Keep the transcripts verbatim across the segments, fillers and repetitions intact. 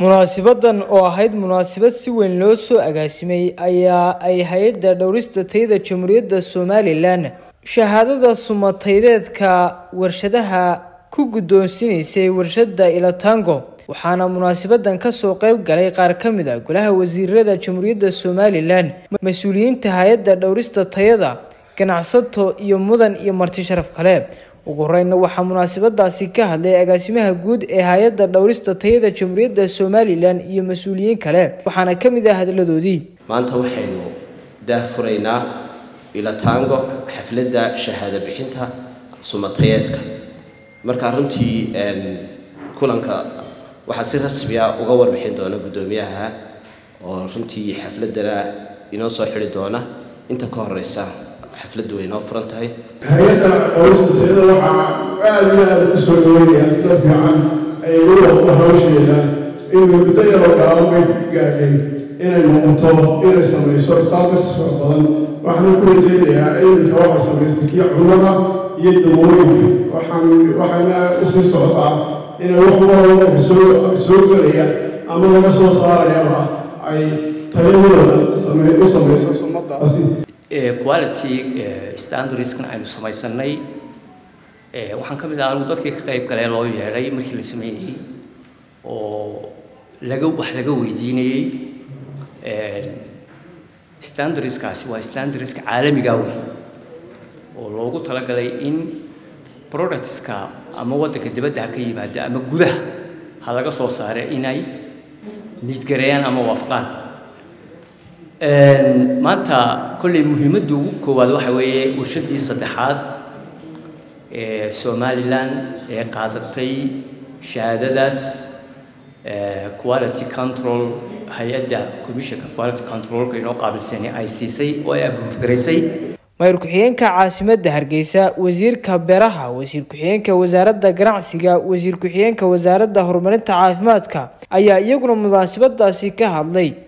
munaasabadan oo ahayd munaasabad si weyn loo soo agaasimay ayaa ay hay'adda dhawrista tayada Jamhuuriyadda Soomaaliland shahaadada sumataydeedka warshadaha ku guddoonsiisay warshadda Ilatango waxaana munaasabadan ka soo qayb galay qaar ka mid ah golaha wasiirada Jamhuuriyadda Soomaaliland mas'uuliyiinta hay'adda dhawrista tayada ganacsato iyo mudan iyo marti sharaf kale ugu horeyna waxa munaasabadaasi ka hadlay agaasimaha guud ee hay'adda dhawrista tayada Jamhuuriyadda Soomaaliland iyo mas'uuliyiin kale waxaana ka mid ah hadaladoodii maanta waxaynu daahfuraynaa Ilatango xafladda shahaada bixinta sumatayeedka marka runtii een kulanka waxa si rasmi ah uga warbixin doona gudoomiyaha oo runtii xafladana inoo soo xiri doona inta ka horeysa حفلة وين أفرنت هاي؟ هيدا أوسط هيدا وقع أنا سوري أستفي عن أيوة وهاوش هيدا إنه بداية رقابة قاعدين إن الموضوع إن السمي سو استادرس فرضان وحنا كل جيلها إن كواع السمي استكيع عمرنا يدموين وحن وحنا أسس عطاء إن الوقوع سوق سوق قرية أما نقصوا صار يبغى أي تغيير السمي السمي سمضى أصيل quality standards kan aynu samaysanay ee waxaan kamid ahay dadkii ka qayb galay loo yeeray markii la sameeyay oo laga wax laga weydiinayay ee standards kaasi waa standards caalamiga ah oo loogu tala galay in products ka ama wadanka dibadda ka yimaada ama gudaha ha laga soo saaro inay midgareeyaan ama waafqaan een maanta kulli muhiimaddu ugu koowaad waxa weeye warshadii saddexaad ee Soomaaliland ee qaadatay shahaadadaas ee quality control hay'adda commission quality control ee qaabilsanay I C C oo ay abuufgareysay mayor ku-xigeenka caasimadda Hargeysa wasiirka beeraha wasiir ku-xigeenka wasaaradda ganacsiga wasiir ku-xigeenka wasaaradda horumarinta caafimaadka ayaa iyaguna munaasabadaasi ka hadlay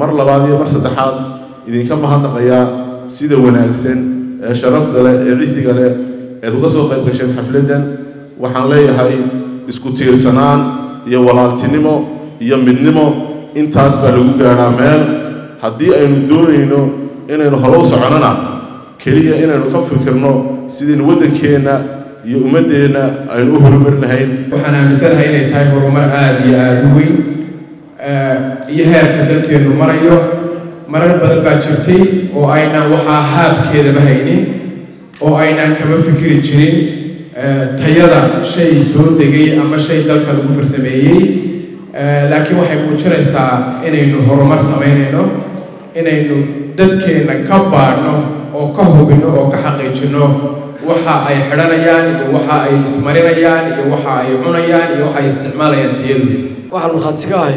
مر لبعضي مر صدحات إذا كم هذا قيا سيد ونعسن شرفت على رئيسي على القصة قبل كشان حفلتنا وحنلاقي هاي إسكوتير سنان يا ولاتينيمو يا منيمو إن تاسبه لوجعنا مال هدي أي ندون إنه إنه خلاص عنا كليه إنه نكفر كرنا سيد نودك هنا يومدينا إنه هربنا هين وحنا مثل هاي نتاعه رمر عادي عادي يهرب ذلك المريو مرة بدل بجرتي أو أينا وحاب كذا بهيني أو أينا كم فكر الجري تيارة شيء سود دقي أما شيء ذلك المفر سميه لكن وحي بوشر الساعة إنه إنه هرمار سمينه إنه إنه ذلك إنه كبارنه أو كهوبنه أو كحقيقنه وحا أي حرانيان وحا أي سمرينيان وحا أي عنيان وحا استعماليان تيلو waxaan qaadsigahay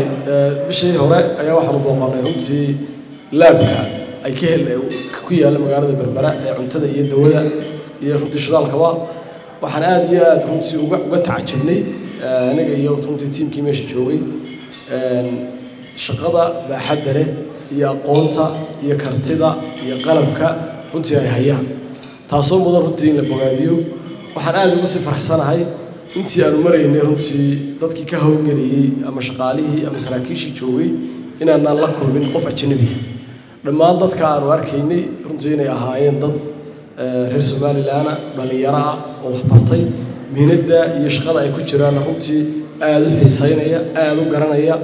bishii hore ayaa waxa uu booqanay runtii laabka ay ka helay ku yaal magaalada Berbera ee cuntada iyo dawada iyo shidaalka waa waxaan aad iyo aad runtii uga tacajibnay aniga iyo runtii teamkii meesha joogay ee shaqada baaxadda leh iyo aqoonta iyo kartida iyo qalabka runtii ay hayaan taasoo mudan runtii in la bogaadiyo waxaan aad ugu sii faraxsanahay intii aan maraynay runtii dadkii ka hawlgeliyay ama shaqaalihii ama saraakiishii joogay inaanaan la kulmin qof ajnabi dhammaan dadka aan warkaynay runtii inay ahaayeen dad reer Soomaaliland ah dhalinyaro ah oo wax bartay miinada iyo shaqada ay ku jiraan runtii aad u xiisaynaya aad u garanaya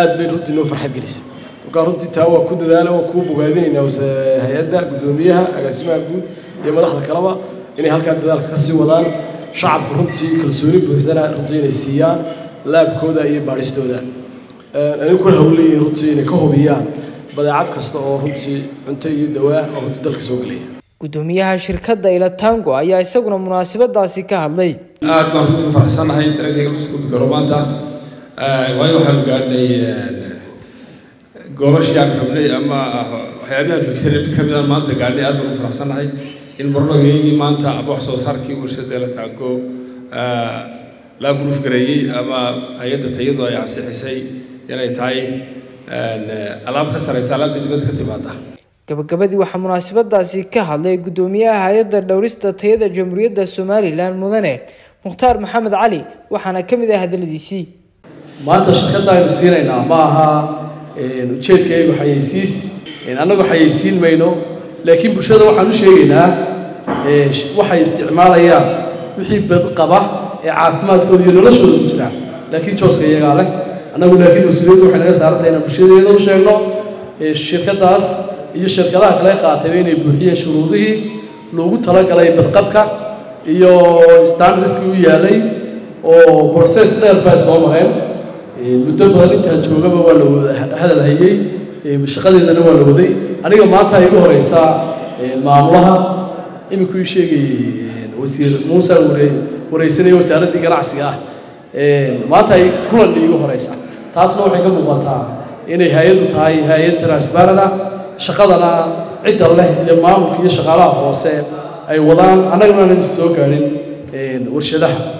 aad bay runtii noo farxad gelisay marka runtii taa waa ku dadaalo oo ku bogaadinayna hay'adda gudoomiyaha agaasimaha guud iyo madaxda kaleba inay halka dadaalka ka sii wadaan شعب رمتي كالسوري بوحدنا رمتين السيان لاب كودا اي بارستودا انا كل هولي رمتين كهوبيان بدعات كاستو رمتي انتي دواء او تدلك سوقلي قدوميها شركة Ilatango ايا يسوقنا مناسبة داسي كهالي انا كنت فرحسان هاي درجة يقول سكوب كروبانتا ويوحنا قالني قرش يعكرمني أما حيابي الفكسر اللي بتكمل ما أنت قالني أدمن فرحسن هاي المرة جيني ما أنت أبو حسو صاركي ورشد دلت عنكو لا قروف قريي أما هيدا تيضا يعني سحسي يعني تعي ألعب كسر رسالة تدبت كتباتها. gabagabadii waxa munaasabadaasi ka hadlay gudoomiyaha hay'adda dhawrista tayada jamhuuriyadda Soomaaliland mudane Muxtaar Maxamed Cali waxaana kamid ah hadaladiisi maanta shirkadaynu siinayna maaha ee ujeedkeedu xayeysiis in anagu xayeysiin mayno laakiin bulshada waxaan u sheegaynaa ee waxay isticmaalayaan wixii bad qaba ee caafimaadkooda iyo noloshooda ku jira laakiin jooska iyaga leh anagu laakiin mas'uuliyiintu waxay naga saartay in bulshada loo sheegno ee shirkadaas iyo shirkadaha kale qaatay inay buuxiyeen shuruudaha loogu talagalay badqabka iyo standards uu yaalay oo process dheer baa soo maray muddo badan inta joogaba waa la hadal hayay shaqadeedana waa la waday aniga maanta igu horeysa maamulaha imikuu sheegay wasiir Muuse Wareey wareysay wasaaradda ganacsiga ee maanta kulan igu horeysa taasna waxay ka muuqataa inay hay'adu tahay hay'ad transparent shaqadana cid leh iyo maamulkiisa shaqaalaha hoose ay wadaan anagana soo gaarin warshadaha